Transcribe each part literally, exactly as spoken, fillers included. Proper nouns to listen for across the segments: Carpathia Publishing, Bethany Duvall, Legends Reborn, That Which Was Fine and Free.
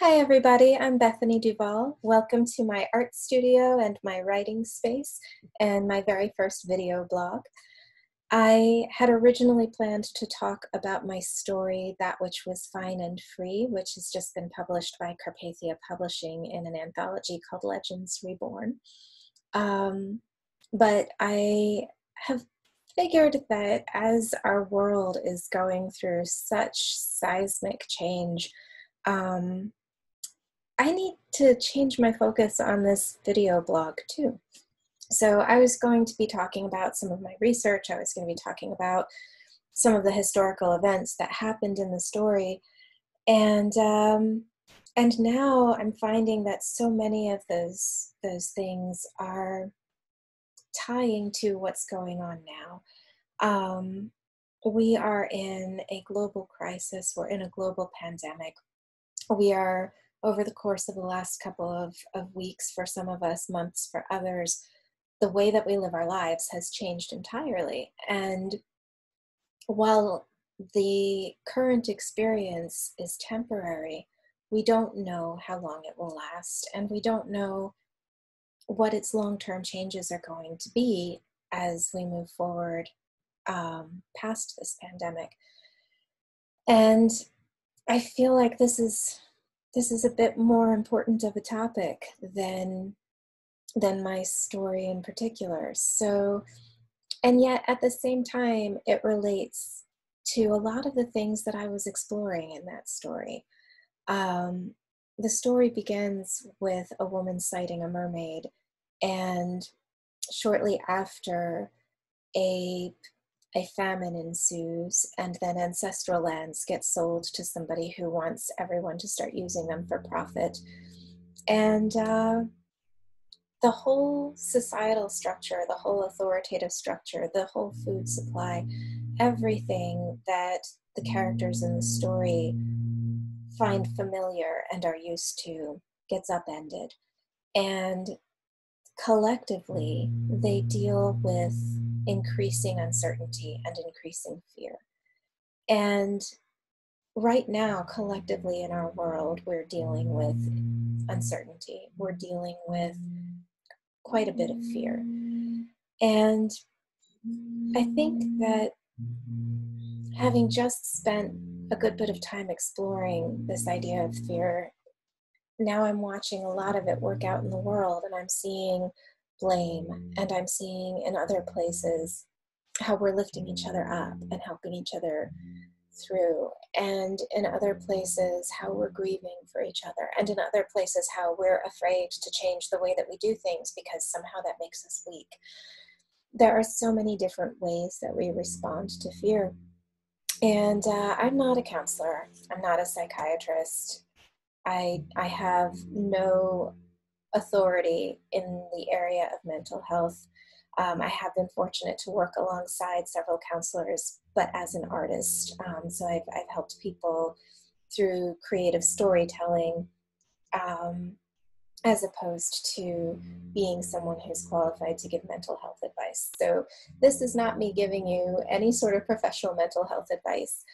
Hi everybody, I'm Bethany Duvall. Welcome to my art studio and my writing space and my very first video blog. I had originally planned to talk about my story, That Which Was Fine and Free, which has just been published by Carpathia Publishing in an anthology called Legends Reborn. Um, but I have figured that as our world is going through such seismic change, um, I need to change my focus on this video blog too. So I was going to be talking about some of my research. I was going to be talking about some of the historical events that happened in the story. And, um, and now I'm finding that so many of those, those things are tying to what's going on now. Um, we are in a global crisis. We're in a global pandemic. We are, over the course of the last couple of, of weeks for some of us, months for others, the way that we live our lives has changed entirely. And while the current experience is temporary, we don't know how long it will last, and we don't know what its long-term changes are going to be as we move forward um, past this pandemic. And I feel like this is this is a bit more important of a topic than than my story in particular. So, and yet at the same time, it relates to a lot of the things that I was exploring in that story. Um, the story begins with a woman sighting a mermaid, and shortly after, a, a famine ensues, and then ancestral lands get sold to somebody who wants everyone to start using them for profit. And, uh, the whole societal structure, the whole authoritative structure, the whole food supply, everything that the characters in the story find familiar and are used to gets upended. And collectively, they deal with increasing uncertainty and increasing fear. And right now, collectively in our world, we're dealing with uncertainty. We're dealing with quite a bit of fear. And I think that having just spent a good bit of time exploring this idea of fear, now I'm watching a lot of it work out in the world, and I'm seeing blame, and I'm seeing in other places how we're lifting each other up and helping each other through, and in other places how we're grieving for each other, and in other places how we're afraid to change the way that we do things because somehow that makes us weak. There are so many different ways that we respond to fear. And uh, I'm not a counselor. I'm not a psychiatrist. I, I have no authority in the area of mental health. Um, I have been fortunate to work alongside several counselors, but as an artist. Um, so I've, I've helped people through creative storytelling, um, as opposed to being someone who's qualified to give mental health advice. So this is not me giving you any sort of professional mental health advice,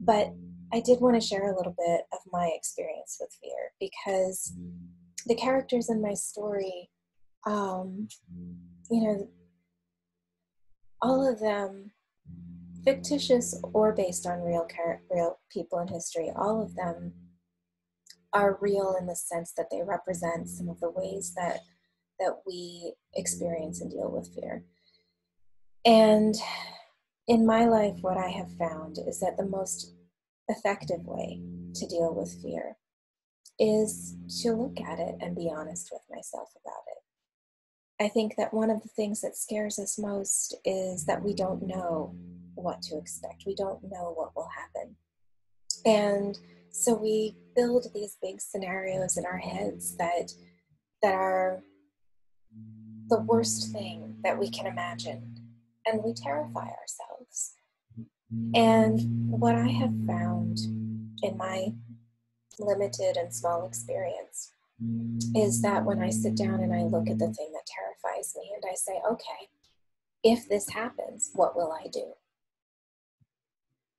but I did want to share a little bit of my experience with fear, because the characters in my story, um, you know, all of them, fictitious or based on real real people in history, all of them are real in the sense that they represent some of the ways that that we experience and deal with fear. And in my life, what I have found is that the most effective way to deal with fear is to look at it and be honest with myself about it. I think that one of the things that scares us most is that we don't know what to expect. We don't know what will happen. And so we build these big scenarios in our heads that, that are the worst thing that we can imagine, and we terrify ourselves. And what I have found in my limited and small experience is that when I sit down and I look at the thing that terrifies me and I say, okay, if this happens, what will I do?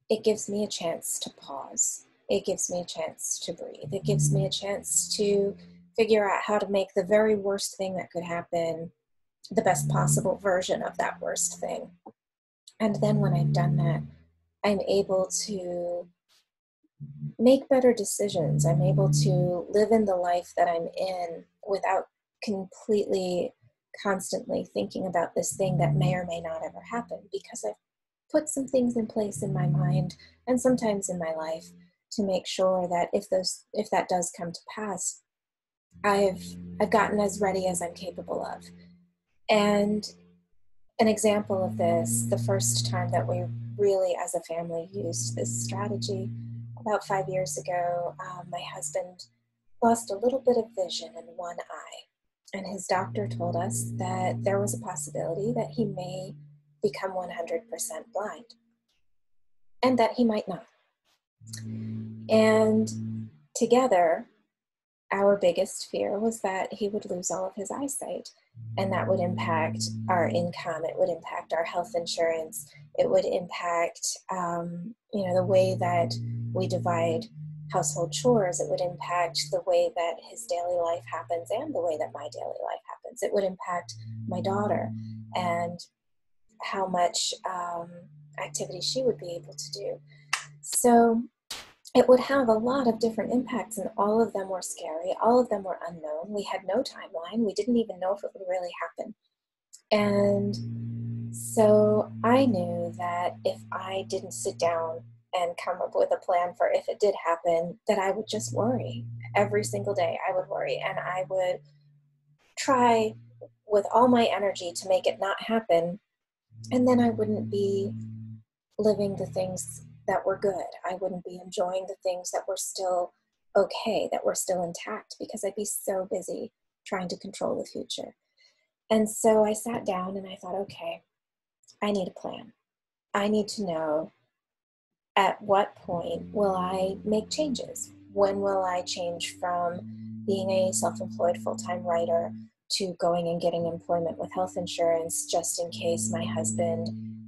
It gives me a chance to pause. it gives me a chance to breathe. It gives me a chance to figure out how to make the very worst thing that could happen the best possible version of that worst thing. And then when I've done that, I'm able to make better decisions. I'm able to live in the life that I'm in without completely, constantly thinking about this thing that may or may not ever happen, because I've put some things in place in my mind and sometimes in my life to make sure that if those, if that does come to pass, I've, I've gotten as ready as I'm capable of. And an example of this, the first time that we really as a family used this strategy, about five years ago, um, my husband lost a little bit of vision in one eye, and his doctor told us that there was a possibility that he may become one hundred percent blind, and that he might not. And together, our biggest fear was that he would lose all of his eyesight, and that would impact our income, it would impact our health insurance, it would impact um, you know, the way that we divide household chores, it would impact the way that his daily life happens and the way that my daily life happens. It would impact my daughter and how much um, activity she would be able to do. So it would have a lot of different impacts, and all of them were scary. All of them were unknown. We had no timeline. We didn't even know if it would really happen. And so I knew that if I didn't sit down and come up with a plan for if it did happen, that I would just worry. Every single day I would worry, and I would try with all my energy to make it not happen, and then I wouldn't be living the things that were good. I wouldn't be enjoying the things that were still okay, that were still intact, because I'd be so busy trying to control the future. And so I sat down and I thought, okay, I need a plan. I need to know, at what point will I make changes? When will I change from being a self-employed full-time writer to going and getting employment with health insurance, just in case my husband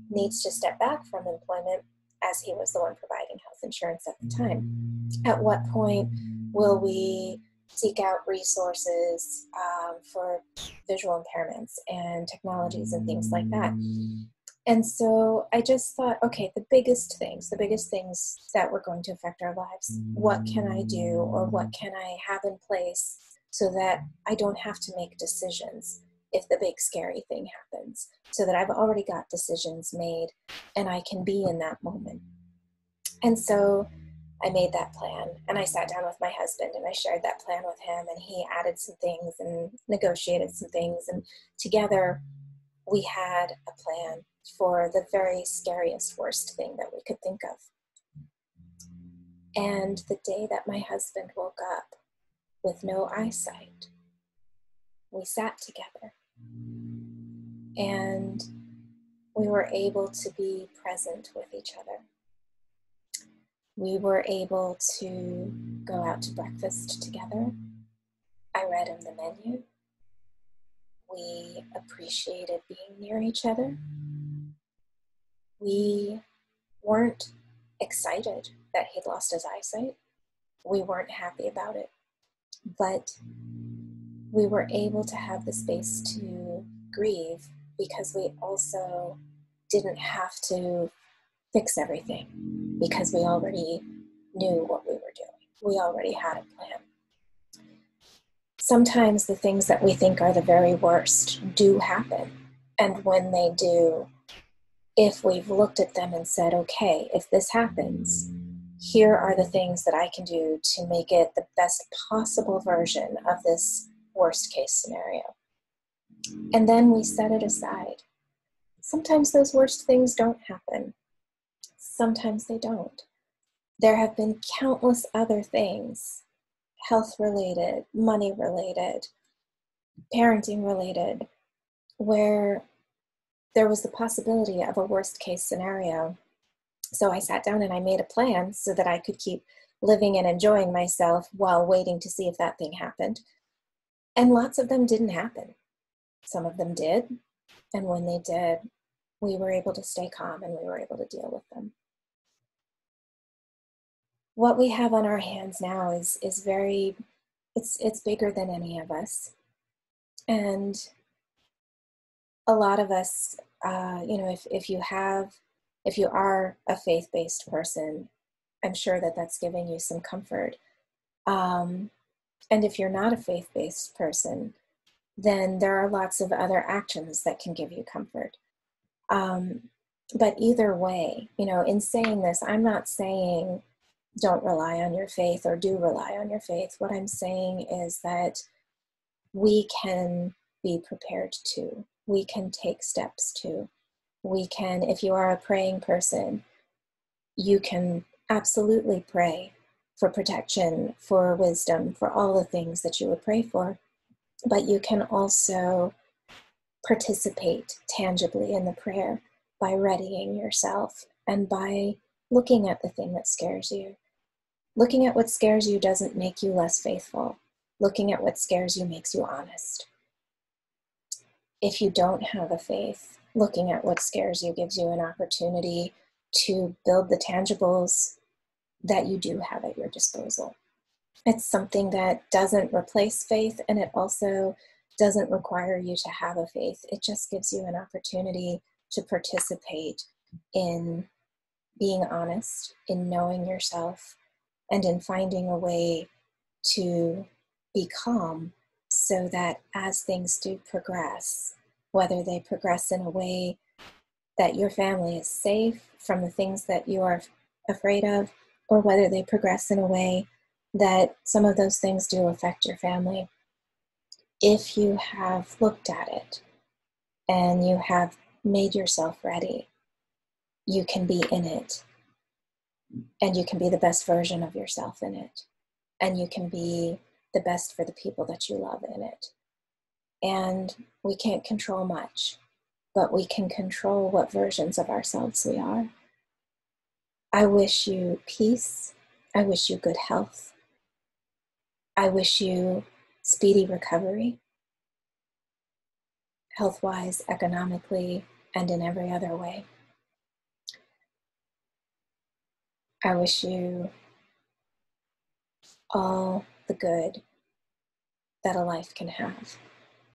needs to step back from employment, as he was the one providing health insurance at the time? At what point will we seek out resources um, for visual impairments and technologies and things like that? And so I just thought, okay, the biggest things, the biggest things that were going to affect our lives, what can I do, or what can I have in place so that I don't have to make decisions if the big scary thing happens, so that I've already got decisions made and I can be in that moment. And so I made that plan, and I sat down with my husband and I shared that plan with him, and he added some things and negotiated some things, and together we had a plan for the very scariest, worst thing that we could think of. And the day that my husband woke up with no eyesight, we sat together and we were able to be present with each other. We were able to go out to breakfast together. I read him the menu. We appreciated being near each other. We weren't excited that he'd lost his eyesight. We weren't happy about it. But we were able to have the space to grieve, because we also didn't have to fix everything, because we already knew what we were doing. We already had a plan. Sometimes the things that we think are the very worst do happen. And when they do, if we've looked at them and said, okay, if this happens, here are the things that I can do to make it the best possible version of this worst case scenario. And then we set it aside. Sometimes those worst things don't happen. Sometimes they don't. There have been countless other things, health related, money related, parenting related, where there was the possibility of a worst case scenario. So I sat down and I made a plan so that I could keep living and enjoying myself while waiting to see if that thing happened. And lots of them didn't happen. Some of them did. And when they did, we were able to stay calm and we were able to deal with them. what we have on our hands now is is very, it's it's bigger than any of us. And a lot of us, uh, you know, if, if you have, if you are a faith-based person, I'm sure that that's giving you some comfort. Um, and if you're not a faith-based person, then there are lots of other actions that can give you comfort. Um, but either way, you know, in saying this, I'm not saying don't rely on your faith or do rely on your faith. What I'm saying is that we can be prepared to, we can take steps to, we can, if you are a praying person, you can absolutely pray for protection, for wisdom, for all the things that you would pray for. But you can also participate tangibly in the prayer by readying yourself and by looking at the thing that scares you. Looking at what scares you doesn't make you less faithful. Looking at what scares you makes you honest. If you don't have a faith, looking at what scares you gives you an opportunity to build the tangibles that you do have at your disposal. It's something that doesn't replace faith, and it also doesn't require you to have a faith. It just gives you an opportunity to participate in being honest, in knowing yourself, and in finding a way to be calm so that as things do progress, whether they progress in a way that your family is safe from the things that you are afraid of, or whether they progress in a way that some of those things do affect your family. If you have looked at it and you have made yourself ready, you can be in it, and you can be the best version of yourself in it, and you can be the best for the people that you love in it. And we can't control much, but we can control what versions of ourselves we are. I wish you peace. I wish you good health. I wish you speedy recovery, health-wise, economically, and in every other way. I wish you all the good that a life can have.